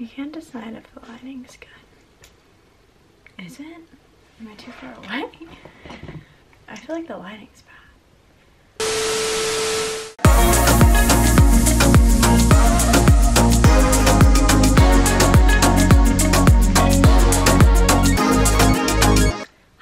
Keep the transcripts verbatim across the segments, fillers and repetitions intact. I can't decide if the lighting's good. Is it? Am I too far away? I feel like the lighting's bad.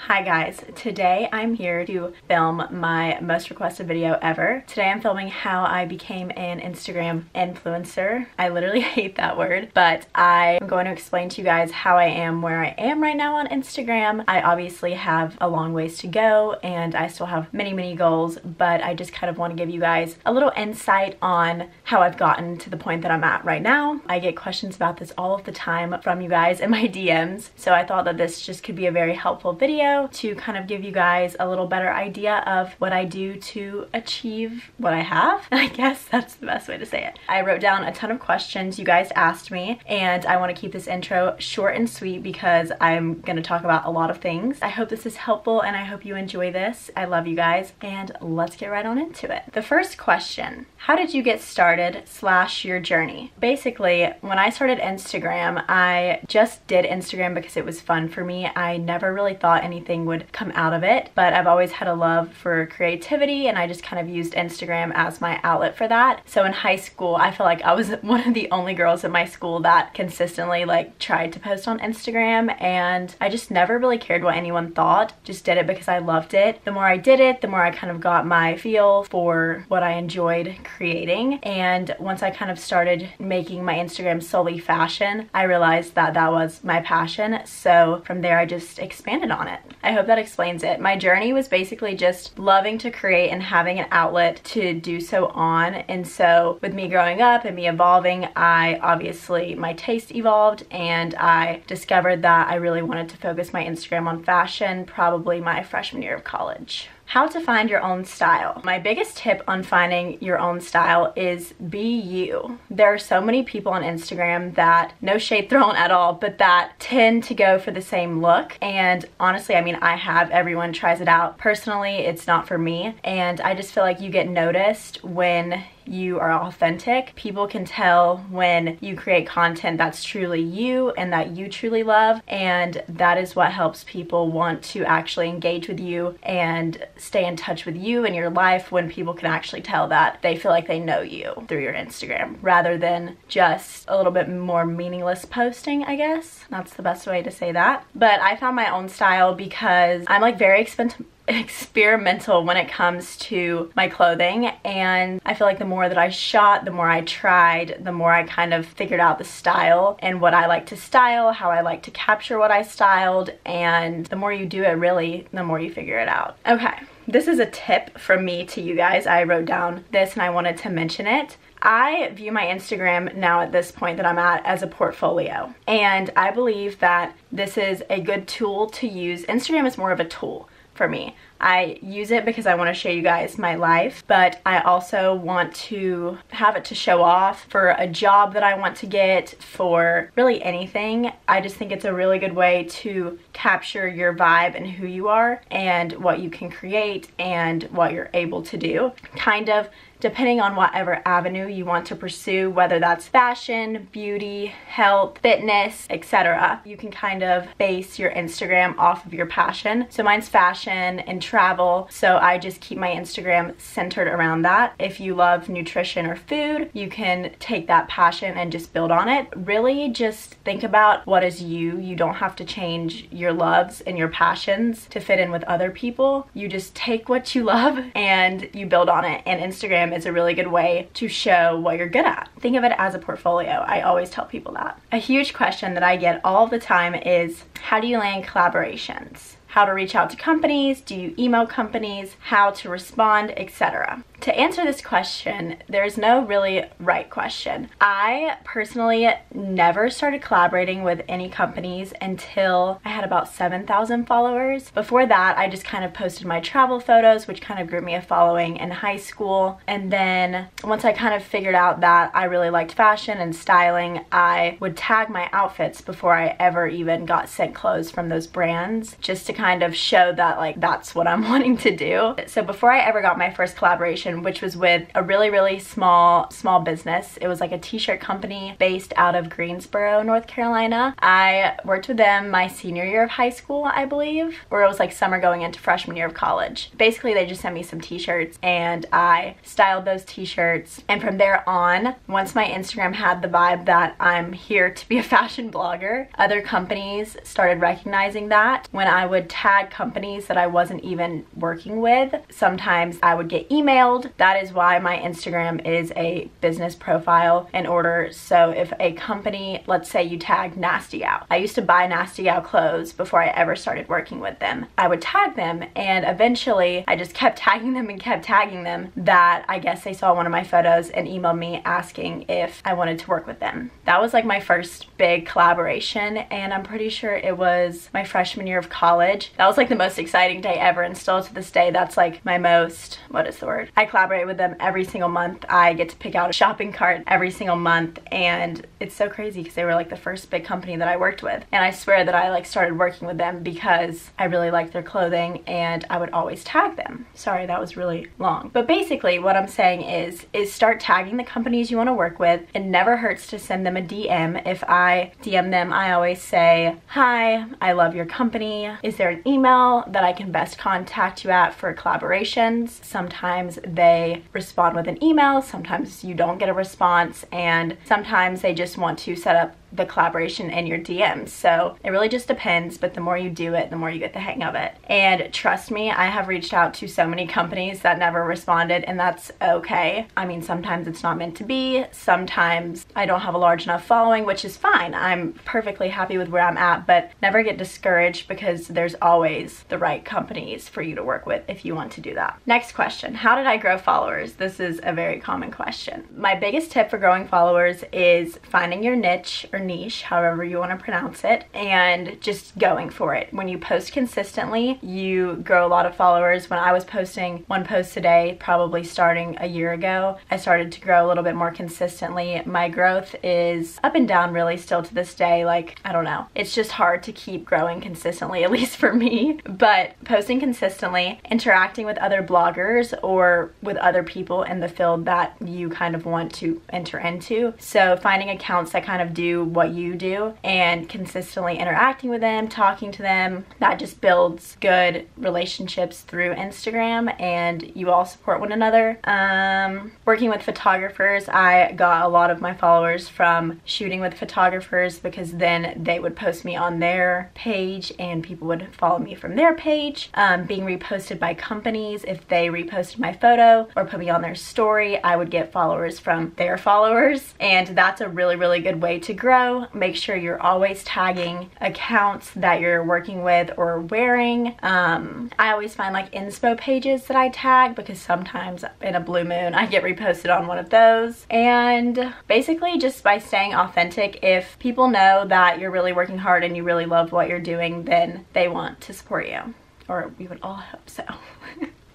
Hi guys, today I'm here to film my most requested video ever. Today I'm filming how I became an Instagram influencer. I literally hate that word, but I am going to explain to you guys how I am where I am right now on Instagram. I obviously have a long ways to go and I still have many, many goals, but I just kind of want to give you guys a little insight on how I've gotten to the point that I'm at right now. I get questions about this all of the time from you guys in my D Ms, so I thought that this just could be a very helpful video to kind of give you guys a little better idea of what I do to achieve what I have. I guess that's the best way to say it. I wrote down a ton of questions you guys asked me, and I want to keep this intro short and sweet because I'm going to talk about a lot of things. I hope this is helpful and I hope you enjoy this. I love you guys, and let's get right on into it. The first question, how did you get started slash your journey? Basically, when I started Instagram, I just did Instagram because it was fun for me. I never really thought anything would come out of it, but I've always had a love for creativity and I just kind of used Instagram as my outlet for that. So in high school, I feel like I was one of the only girls in my school that consistently like tried to post on Instagram, and I just never really cared what anyone thought, just did it because I loved it. The more I did it, the more I kind of got my feel for what I enjoyed creating, and once I kind of started making my Instagram solely fashion, I realized that that was my passion, so from there I just expanded on it. I hope that explains it. My journey was basically just loving to create and having an outlet to do so on. And so with me growing up and me evolving, I obviously, my taste evolved and I discovered that I really wanted to focus my Instagram on fashion, probably my freshman year of college. How to find your own style. My biggest tip on finding your own style is be you. There are so many people on Instagram that, no shade thrown at all, but that tend to go for the same look. And honestly, I mean, I have, everyone tries it out. Personally, it's not for me. And I just feel like you get noticed when you are authentic. People can tell when you create content that's truly you and that you truly love, and that is what helps people want to actually engage with you and stay in touch with you in your life, when people can actually tell that they feel like they know you through your Instagram rather than just a little bit more meaningless posting, I guess. That's the best way to say that. But I found my own style because I'm like very expensive experimental when it comes to my clothing, and I feel like the more that I shot, the more I tried, the more I kind of figured out the style and what I like to style, how I like to capture what I styled, and the more you do it, really, the more you figure it out. Okay, this is a tip from me to you guys. I wrote down this and I wanted to mention it. I view my Instagram now at this point that I'm at as a portfolio, and I believe that this is a good tool to use. Instagram is more of a tool for me. I use it because I want to show you guys my life, but I also want to have it to show off for a job that I want to get, for really anything. I just think it's a really good way to capture your vibe and who you are and what you can create and what you're able to do, kind of depending on whatever avenue you want to pursue, whether that's fashion, beauty, health, fitness, et cetera. You can kind of base your Instagram off of your passion. So mine's fashion and travel, so I just keep my Instagram centered around that. If you love nutrition or food, you can take that passion and just build on it. Really just think about what is you. You don't have to change your loves and your passions to fit in with other people. You just take what you love and you build on it, and Instagram is a really good way to show what you're good at. Think of it as a portfolio. I always tell people that. A huge question that I get all the time is, how do you land collaborations? How to reach out to companies, do you email companies, how to respond, et cetera. To answer this question, there's no really right question. I personally never started collaborating with any companies until I had about seven thousand followers. Before that, I just kind of posted my travel photos, which kind of grew me a following in high school. And then once I kind of figured out that I really liked fashion and styling, I would tag my outfits before I ever even got sent clothes from those brands, just to kind of show that like that's what I'm wanting to do. So before I ever got my first collaboration, which was with a really really small small business, it was like a t-shirt company based out of Greensboro, North Carolina. I worked with them my senior year of high school, I believe, or it was like summer going into freshman year of college. Basically they just sent me some t-shirts and I styled those t-shirts, and from there on, once my Instagram had the vibe that I'm here to be a fashion blogger, other companies started recognizing that. When I would tag companies that I wasn't even working with, sometimes I would get emailed. That is why my Instagram is a business profile and order. So if a company, let's say you tag Nasty Gal, I used to buy Nasty Gal clothes before I ever started working with them. I would tag them, and eventually I just kept tagging them and kept tagging them that I guess they saw one of my photos and emailed me asking if I wanted to work with them. That was like my first big collaboration, and I'm pretty sure it was my freshman year of college. That was like the most exciting day ever, and still to this day that's like my most, what is the word? I collaborate with them every single month. I get to pick out a shopping cart every single month, and it's so crazy because they were like the first big company that I worked with, and I swear that I like started working with them because I really liked their clothing and I would always tag them. Sorry, that was really long. But basically what I'm saying is is start tagging the companies you want to work with. It never hurts to send them a D M. If I D M them, I always say, hi, I love your company. Is there an email that I can best contact you at for collaborations? Sometimes they respond with an email, sometimes you don't get a response, and sometimes they just want to set up the collaboration in your D Ms. So it really just depends, but the more you do it, the more you get the hang of it. And trust me, I have reached out to so many companies that never responded, and that's okay. I mean, sometimes it's not meant to be. Sometimes I don't have a large enough following, which is fine. I'm perfectly happy with where I'm at, but never get discouraged because there's always the right companies for you to work with if you want to do that. Next question, how did I grow followers? This is a very common question. My biggest tip for growing followers is finding your niche or niche, however you want to pronounce it, and just going for it. When you post consistently, you grow a lot of followers. When I was posting one post a day, probably starting a year ago, I started to grow a little bit more consistently. My growth is up and down really still to this day. Like, I don't know. It's just hard to keep growing consistently, at least for me. But posting consistently, interacting with other bloggers or with other people in the field that you kind of want to enter into. So finding accounts that kind of do what you do and consistently interacting with them, talking to them, that just builds good relationships through Instagram, and you all support one another. Um, working with photographers, I got a lot of my followers from shooting with photographers because then they would post me on their page and people would follow me from their page. Um, being reposted by companies, if they reposted my photo or put me on their story, I would get followers from their followers, and that's a really, really good way to grow. Make sure you're always tagging accounts that you're working with or wearing. Um, I always find like inspo pages that I tag because sometimes in a blue moon I get reposted on one of those. And basically just by staying authentic, if people know that you're really working hard and you really love what you're doing, then they want to support you. Or we would all hope so.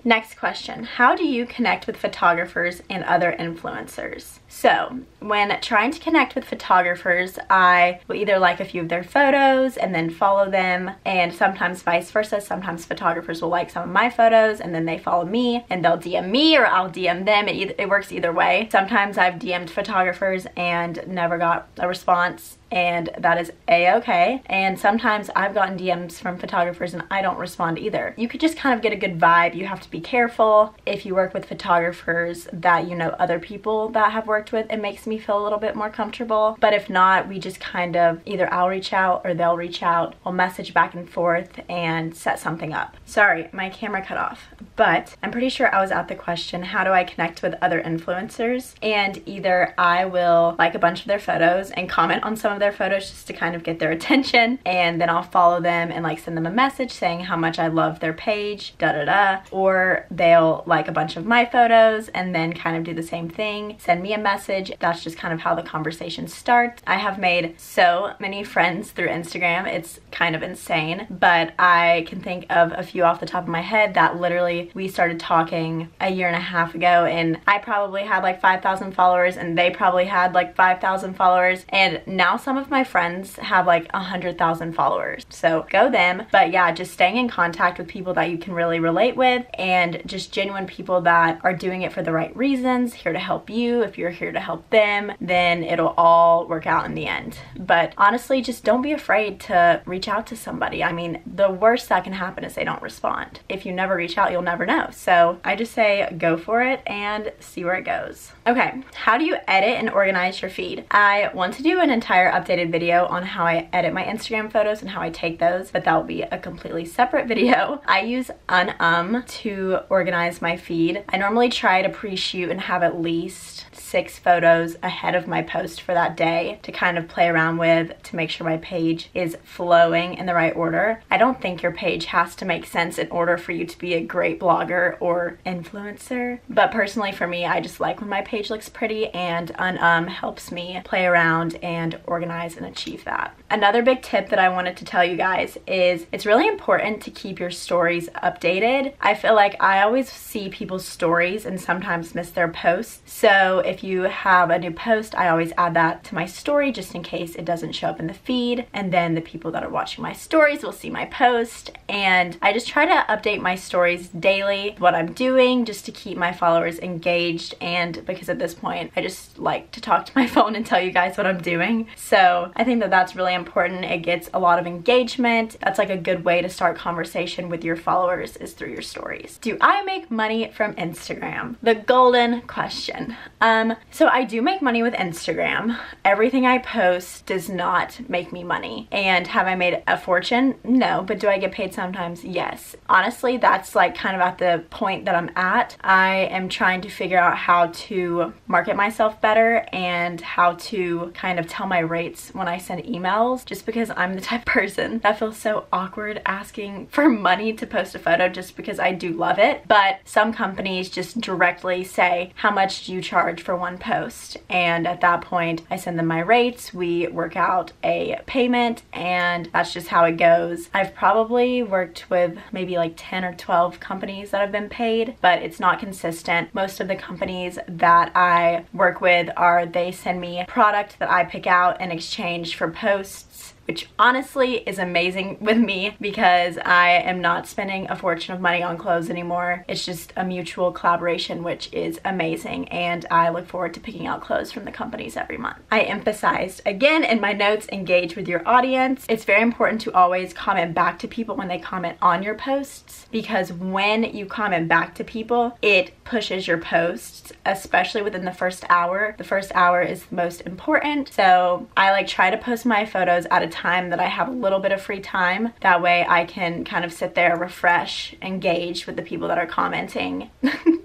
Next question, how do you connect with photographers and other influencers? So when trying to connect with photographers, I will either like a few of their photos and then follow them, and sometimes vice versa. Sometimes photographers will like some of my photos and then they follow me and they'll D M me, or I'll D M them. It, it works either way. Sometimes I've D M'd photographers and never got a response, and that is a-okay. And sometimes I've gotten D Ms from photographers and I don't respond either. You could just kind of get a good vibe. You have to be careful if you work with photographers that you know other people that have worked with. It makes me feel a little bit more comfortable. But if not, we just kind of, either I'll reach out or they'll reach out. We'll message back and forth and set something up. Sorry, my camera cut off. But I'm pretty sure I was at the question, how do I connect with other influencers? And either I will like a bunch of their photos and comment on some of their photos just to kind of get their attention, and then I'll follow them and like send them a message saying how much I love their page, da da da. Or they'll like a bunch of my photos and then kind of do the same thing, send me a message message. That's just kind of how the conversation starts. I have made so many friends through Instagram. It's kind of insane, but I can think of a few off the top of my head that literally we started talking a year and a half ago, and I probably had like five thousand followers and they probably had like five thousand followers, and now some of my friends have like one hundred thousand followers. So go them. But yeah, just staying in contact with people that you can really relate with and just genuine people that are doing it for the right reasons, here to help you. If you're here to help them, then it'll all work out in the end. But honestly, just don't be afraid to reach out to somebody. I mean, the worst that can happen is they don't respond. If you never reach out, you'll never know. So I just say go for it and see where it goes. Okay, how do you edit and organize your feed? I want to do an entire updated video on how I edit my Instagram photos and how I take those, but that will be a completely separate video. I use Unum to organize my feed. I normally try to pre-shoot and have at least six photos ahead of my post for that day to kind of play around with to make sure my page is flowing in the right order. I don't think your page has to make sense in order for you to be a great blogger or influencer, but personally for me, I just like when my page looks pretty, and Unum helps me play around and organize and achieve that. Another big tip that I wanted to tell you guys is it's really important to keep your stories updated. I feel like I always see people's stories and sometimes miss their posts, so if you have a new post, I always add that to my story just in case it doesn't show up in the feed, and then the people that are watching my stories will see my post. And I just try to update my stories daily, what I'm doing, just to keep my followers engaged, and because at this point I just like to talk to my phone and tell you guys what I'm doing. So I think that that's really important. It gets a lot of engagement. That's like a good way to start conversation with your followers, is through your stories. Do I make money from Instagram? The golden question. Um, so I do make money with Instagram. Everything I post does not make me money. And have I made a fortune? No. But do I get paid sometimes? Yes. Honestly, that's like kind of at the point that I'm at. I am trying to figure out how to market myself better and how to kind of tell my rates when I send emails, just because I'm the type of person that feels so awkward asking for money to post a photo, just because I do love it. But some companies just directly say, how much do you charge for one post? And at that point I send them my rates, we work out a payment, and that's just how it goes. I've probably worked with maybe like ten or twelve companies that have been paid, but it's not consistent. Most of the companies that I work with are, they send me product that I pick out in exchange for posts, which honestly is amazing with me because I am not spending a fortune of money on clothes anymore. It's just a mutual collaboration, which is amazing, and I look forward to picking out clothes from the companies every month. I emphasized again in my notes, engage with your audience. It's very important to always comment back to people when they comment on your posts, because when you comment back to people, it pushes your posts, especially within the first hour. The first hour is the most important, so I like try to post my photos at a time that I have a little bit of free time. That way I can kind of sit there, refresh, engage with the people that are commenting.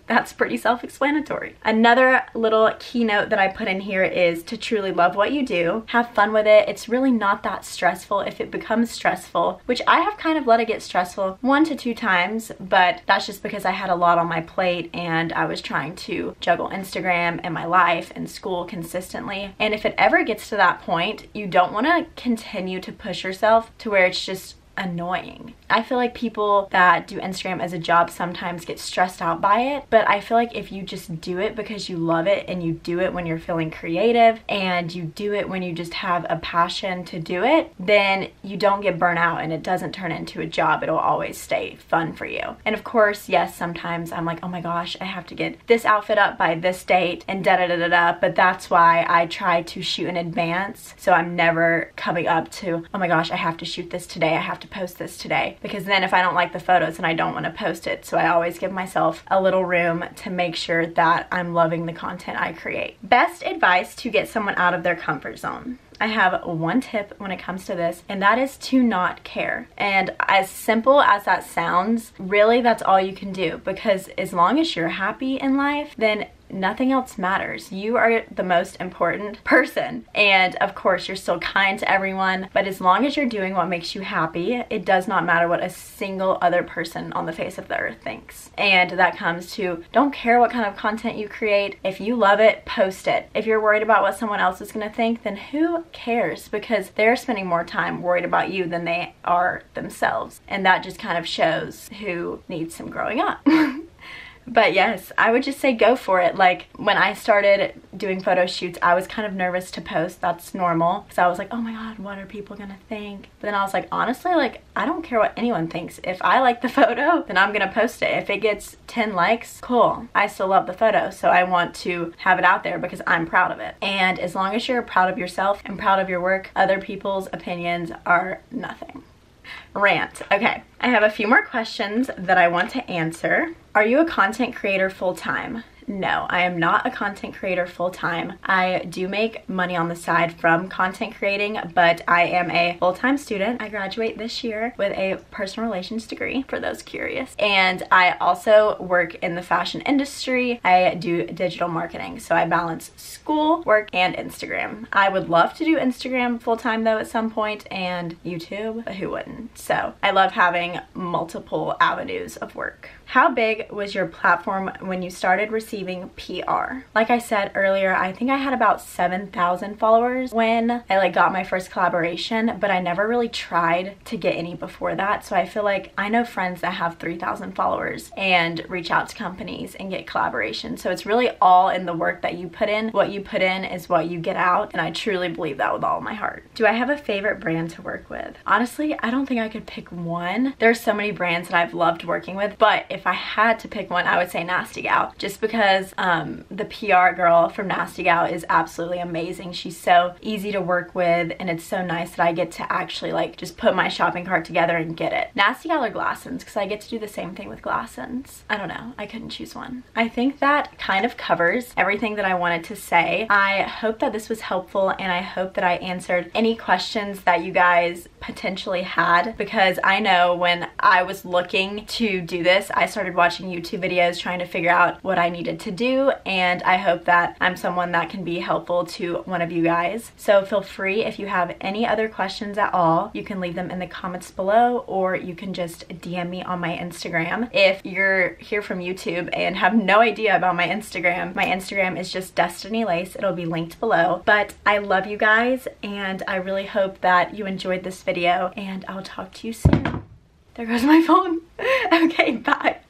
That's pretty self-explanatory. Another little keynote that I put in here is to truly love what you do. Have fun with it. It's really not that stressful. If it becomes stressful, which I have kind of let it get stressful one to two times, but that's just because I had a lot on my plate and I was trying to juggle Instagram and my life and school consistently. And if it ever gets to that point, you don't want to continue to push yourself to where it's just annoying. I feel like people that do Instagram as a job sometimes get stressed out by it, but I feel like if you just do it because you love it, and you do it when you're feeling creative, and you do it when you just have a passion to do it, then you don't get burnt out and it doesn't turn into a job. It'll always stay fun for you. And of course, yes, sometimes I'm like, oh my gosh, I have to get this outfit up by this date and da da da da da, but that's why I try to shoot in advance, so I'm never coming up to, oh my gosh, I have to shoot this today, I have to post this today, because then if I don't like the photos and I don't want to post it. So I always give myself a little room to make sure that I'm loving the content I create. Best advice to get someone out of their comfort zone. I have one tip when it comes to this, and that is to not care. And as simple as that sounds, really that's all you can do, because as long as you're happy in life, then nothing else matters. You are the most important person. And of course, you're still kind to everyone, but as long as you're doing what makes you happy, it does not matter what a single other person on the face of the earth thinks. And that comes to, don't care what kind of content you create. If you love it, post it. If you're worried about what someone else is gonna think, then who cares? Because they're spending more time worried about you than they are themselves. And that just kind of shows who needs some growing up. But yes, I would just say go for it. Like when I started doing photo shoots, I was kind of nervous to post. That's normal. Because I was like, oh my God, what are people gonna think? But then I was like, honestly, like I don't care what anyone thinks. If I like the photo, then I'm gonna post it. If it gets ten likes, cool. I still love the photo. So I want to have it out there because I'm proud of it. And as long as you're proud of yourself and proud of your work, other people's opinions are nothing. Rant. Okay, I have a few more questions that I want to answer. Are you a content creator full-time? No, I am not a content creator full-time. I do make money on the side from content creating, but I am a full-time student. I graduate this year with a personal relations degree, for those curious. And I also work in the fashion industry. I do digital marketing, so I balance school, work, and Instagram. I would love to do Instagram full-time though at some point, and YouTube, but who wouldn't? So I love having multiple avenues of work. How big was your platform when you started receiving P R? Like I said earlier, I think I had about seven thousand followers when I like got my first collaboration, but I never really tried to get any before that. So I feel like I know friends that have three thousand followers and reach out to companies and get collaborations. So it's really all in the work that you put in. What you put in is what you get out. And I truly believe that with all my heart. Do I have a favorite brand to work with? Honestly, I don't think I could pick one. There's so many brands that I've loved working with, but if I had to pick one, I would say Nasty Gal, just because um, the P R girl from Nasty Gal is absolutely amazing. She's so easy to work with, and it's so nice that I get to actually like just put my shopping cart together and get it. Nasty Gal or Glassens, because I get to do the same thing with Glassens. I don't know. I couldn't choose one. I think that kind of covers everything that I wanted to say. I hope that this was helpful, and I hope that I answered any questions that you guys potentially had, because I know when I was looking to do this, I I started watching YouTube videos trying to figure out what I needed to do, and I hope that I'm someone that can be helpful to one of you guys. So feel free, if you have any other questions at all, you can leave them in the comments below, or you can just D M me on my Instagram. If you're here from YouTube and have no idea about my Instagram, my Instagram is just Destynee Lace. It'll be linked below. But I love you guys, and I really hope that you enjoyed this video, and I'll talk to you soon. There goes my phone. Okay, bye.